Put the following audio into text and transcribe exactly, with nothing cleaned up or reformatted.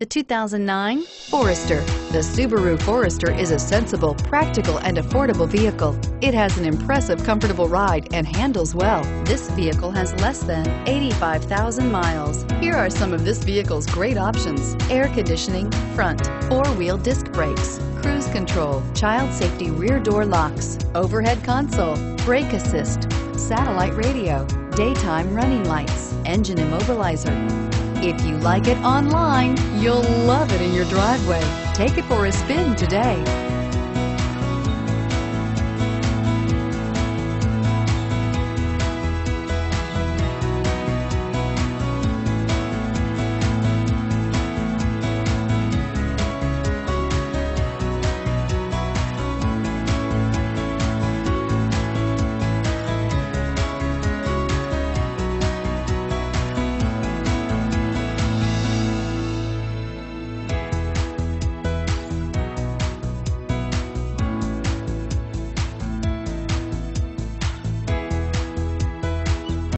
The two thousand nine Forester. The Subaru Forester is a sensible, practical, and affordable vehicle. It has an impressive, comfortable ride and handles well. This vehicle has less than eighty-five thousand miles. Here are some of this vehicle's great options: air conditioning, front, four-wheel disc brakes, cruise control, child safety rear door locks, overhead console, brake assist, satellite radio, daytime running lights, engine immobilizer. If you like it online, you'll love it in your driveway. Take it for a spin today.